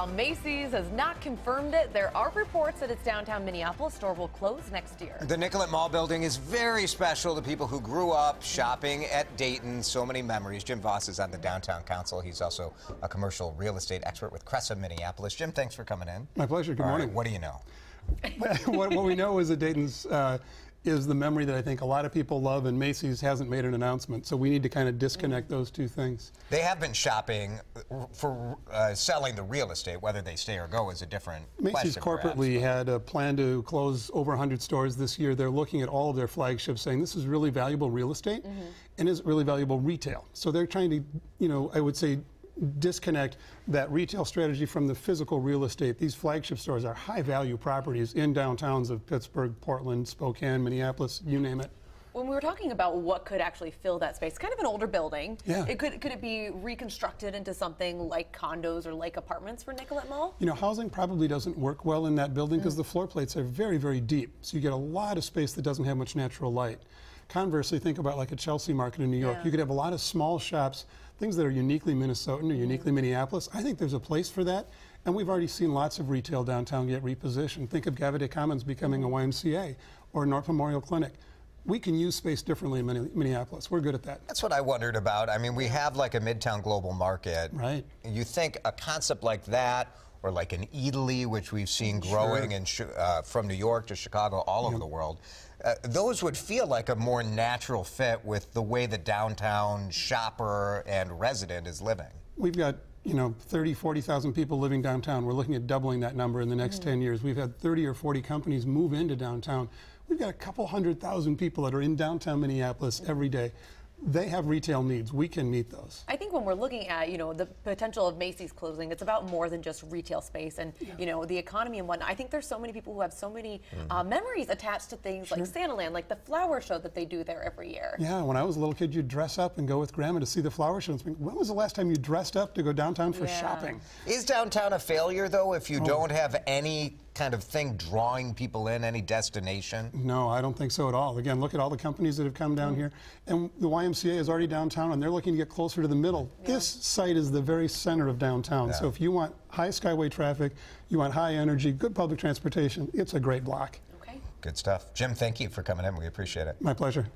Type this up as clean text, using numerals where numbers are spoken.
While Macy's has not confirmed it, there are reports that its downtown Minneapolis store will close next year. The Nicollet Mall building is very special to people who grew up shopping at Dayton. So many memories. Jim Voss is on the Downtown Council. He's also a commercial real estate expert with Crescent, Minneapolis. Jim, thanks for coming in. My pleasure. Good morning. Right, what do you know? What we know is that Dayton's is the memory that I think a lot of people love, and Macy's hasn't made an announcement, so we need to kind of disconnect those two things. They have been shopping for selling the real estate. Whether they stay or go is a different Macy's question, corporately had a plan to close over 100 stores this year. They're looking at all of their flagships saying this is really valuable real estate and is really valuable retail. So they're trying to, you know, I would say disconnect that retail strategy from the physical real estate. These flagship stores are high-value properties in downtowns of Pittsburgh, Portland, Spokane, Minneapolis, you name it. When we were talking about what could actually fill that space, kind of an older building, yeah. Could it be reconstructed into something like condos or like apartments for Nicollet Mall? You know, housing probably doesn't work well in that building because the floor plates are very, very deep, so you get a lot of space that doesn't have much natural light. Conversely, think about like a Chelsea Market in New York. Yeah. You could have a lot of small shops, things that are uniquely Minnesotan or uniquely Minneapolis. I think there's a place for that, and we've already seen lots of retail downtown get repositioned. Think of Gaviite Commons becoming a YMCA or North Memorial Clinic. We can use space differently in Minneapolis. We're good at that. That's what I wondered about. I mean, we have like a Midtown Global Market. Right. You think a concept like that, or like an Eataly, which we've seen growing from New York to Chicago, all over the world, those would feel like a more natural fit with the way the downtown shopper and resident is living. We've got, you know, 30, 40,000 people living downtown. We're looking at doubling that number in the next 10 years. We've had 30 or 40 companies move into downtown. We've got a couple 100,000 people that are in downtown Minneapolis every day. They have retail needs. We can meet those. I think when we're looking at, you know, the potential of Macy's closing, it's about more than just retail space and, you know, the economy and whatnot. I think there's so many people who have so many memories attached to things like Santa Land, like the flower show that they do there every year. Yeah, when I was a little kid, you'd dress up and go with Grandma to see the flower show. When was the last time you dressed up to go downtown for shopping? Is downtown a failure, though, if you don't have any kind of thing drawing people in, any destination? No, I don't think so at all. Again, look at all the companies that have come down here, and the YMCA is already downtown, and they're looking to get closer to the middle. Yeah. This site is the very center of downtown, so if you want high skyway traffic, you want high energy, good public transportation, it's a great block. Okay. Good stuff. Jim, thank you for coming in. We appreciate it. My pleasure.